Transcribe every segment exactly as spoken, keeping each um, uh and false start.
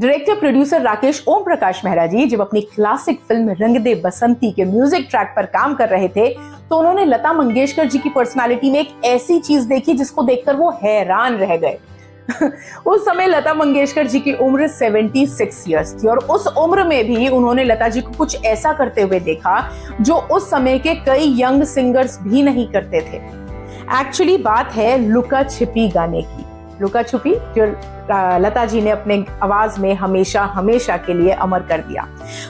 Director producer Rakesh Om Prakash Mehra ji जब अपनी classic film रंग दे बसंती के म्यूजिक ट्रैक पर काम कर रहे थे तो उन्होंने लता मंगेशकर जी की पर्सनालिटी में एक ऐसी चीज देखी जिसको देखकर वो हैरान रह गए। उस समय लता मंगेशकर जी की उम्र छिहत्तर इयर्स थी और उस उम्र में भी उन्होंने लता जी को कुछ ऐसा करते हुए देखा जो उस समय के कई यंग सिंगर्स भी नहीं करते थे। एक्चुअली बात है लुका छुपी गाने की। लुका छुपी जो लता जी ने अपने आवाज में हमेशा हमेशा के लिए अमर कर दिया।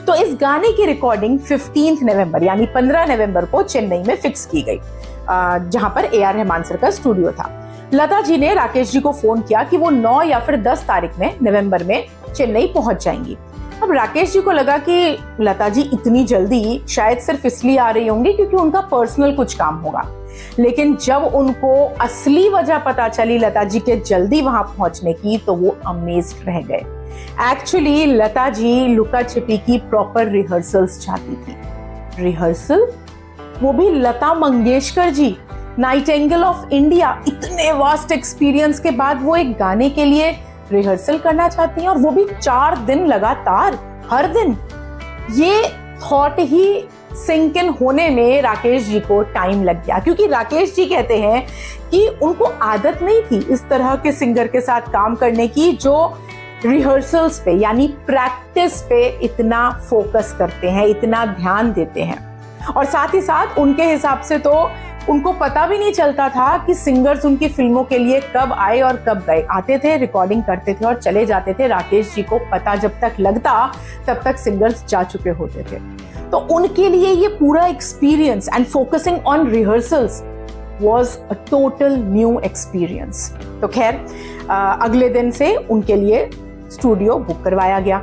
तो इस गाने की रिकॉर्डिंग पंद्रह नवंबर यानी पंद्रह नवंबर को चेन्नई में फिक्स की गई, जहां पर ए आर रहमान सर का स्टूडियो था। लता जी ने राकेश जी को फोन किया कि वो नौ या फिर दस तारीख में नवंबर में चेन्नई पहुंच जाएंगी। अब राकेश जी को लगा कि लता जी इतनी जल्दी शायद सिर्फ इसलिए आ रही होंगी क्योंकि उनका पर्सनल कुछ काम होगा, लेकिन जब उनको असली वजह पता चली लता जी के जल्दी वहां पहुंचने की तो वो अमेज्ड रह गए। एक्चुअली लता जी लुका छिपी की प्रॉपर रिहर्सल्स चाहती थी। रिहर्सल, वो भी Lata Mangeshkar ji. Nightingale of India, इतने वास्ट एक्सपीरियंस के बाद वो एक गाने के लिए रिहर्सल करना चाहती हैं और वो भी चार दिन लगातार, हर दिन। ये थॉट ही सिंक इन होने में राकेश जी को टाइम लग गया, क्योंकि राकेश जी कहते हैं कि उनको आदत नहीं थी इस तरह के सिंगर के साथ काम करने की जो रिहर्सल्स पे यानी प्रैक्टिस पे इतना फोकस करते हैं, इतना ध्यान देते हैं। और साथ ही साथ उनके हिसाब से तो उनको पता भी नहीं चलता था कि सिंगर्स उनकी फिल्मों के लिए कब आए और कब गए। आते थे, रिकॉर्डिंग करते थे और चले जाते थे। राकेश जी को पता जब तक लगता तब तक सिंगर्स जा चुके होते थे। तो उनके लिए ये पूरा experience and focusing on rehearsals was a total new experience. तो खैर अगले दिन से उनके लिए स्टूडियो बुक करवाया गया।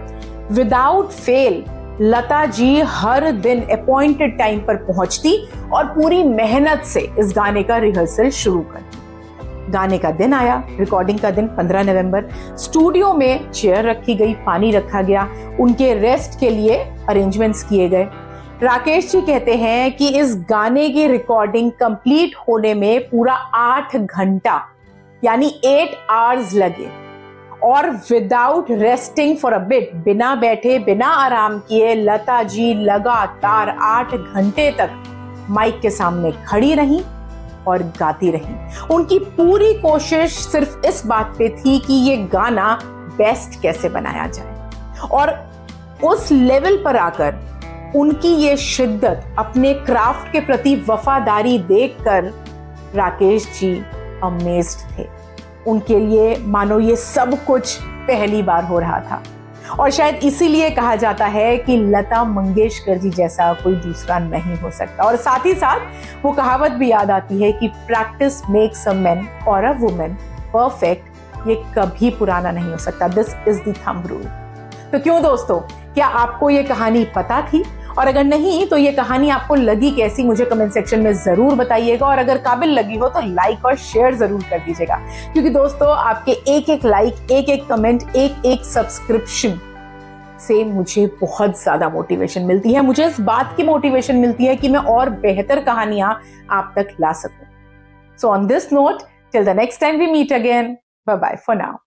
विदाउट फेल लता जी हर दिन अपॉइंटेड टाइम पर पहुंचती और पूरी मेहनत से इस गाने का रिहर्सल शुरू करती। गाने का दिन आया, रिकॉर्डिंग का दिन पंद्रह नवंबर। स्टूडियो में चेयर रखी गई, पानी रखा गया, उनके रेस्ट के लिए अरेंजमेंट्स किए गए। राकेश जी कहते हैं कि इस गाने की रिकॉर्डिंग कंप्लीट होने में पूरा आठ घंटा यानी एट आवर्स लगे और without resting for a bit, बिना बैठे बिना आराम किए लता जी लगातार आठ घंटे तक माइक के सामने खड़ी रहीं और गाती रहीं। उनकी पूरी कोशिश सिर्फ इस बात पे थी कि ये गाना बेस्ट कैसे बनाया जाए और उस लेवल पर आकर उनकी ये शिद्दत, अपने क्राफ्ट के प्रति वफादारी देखकर राकेश जी अमेज्ड थे। उनके लिए मानो ये सब कुछ पहली बार हो रहा था और शायद इसीलिए कहा जाता है कि लता मंगेशकर जी जैसा कोई दूसरा नहीं हो सकता। और साथ ही साथ वो कहावत भी याद आती है कि प्रैक्टिस मेक्स अ मैन और अ वुमेन परफेक्ट, ये कभी पुराना नहीं हो सकता। This is the thumb rule. तो क्यों दोस्तों, क्या आपको ये कहानी पता थी? और अगर नहीं तो ये कहानी आपको लगी कैसी, मुझे कमेंट सेक्शन में जरूर बताइएगा। और अगर काबिल लगी हो तो लाइक और शेयर जरूर कर दीजिएगा, क्योंकि दोस्तों आपके एक एक लाइक, एक एक कमेंट, एक एक सब्सक्रिप्शन से मुझे बहुत ज्यादा मोटिवेशन मिलती है। मुझे इस बात की मोटिवेशन मिलती है कि मैं और बेहतर कहानियां आप तक ला सकूं। So on this note, till the next time we meet again, bye bye for now.